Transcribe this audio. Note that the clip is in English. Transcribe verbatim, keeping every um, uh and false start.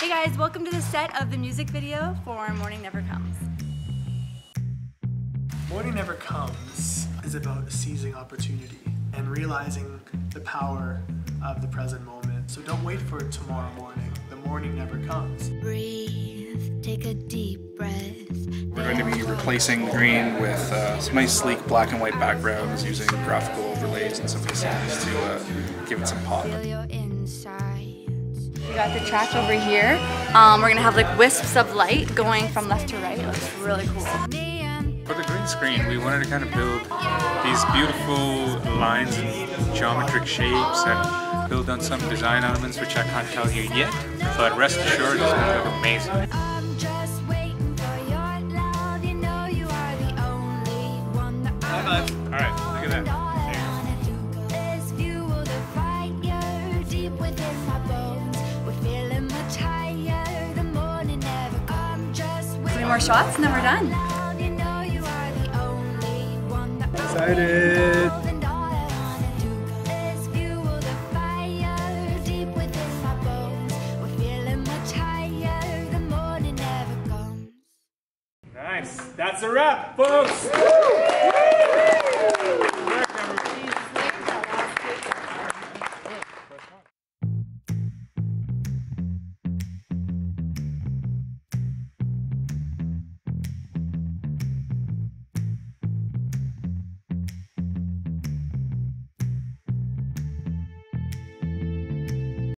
Hey guys, welcome to the set of the music video for Morning Never Comes. Morning Never Comes is about seizing opportunity and realizing the power of the present moment. So don't wait for tomorrow morning. The morning never comes. Breathe, take a deep breath. We're going to be replacing the green with uh, some nice sleek black and white backgrounds using graphical overlays and some facilities to uh, give it some pop. We got the track over here. Um, we're gonna have like wisps of light going from left to right. It looks really cool. For the green screen, we wanted to kind of build these beautiful lines and geometric shapes and build on some design elements which I can't tell you yet, but rest assured it's gonna look amazing. High five. All right, look at that. More shots and then we're done. Excited! Nice. That's a wrap, folks! Woo!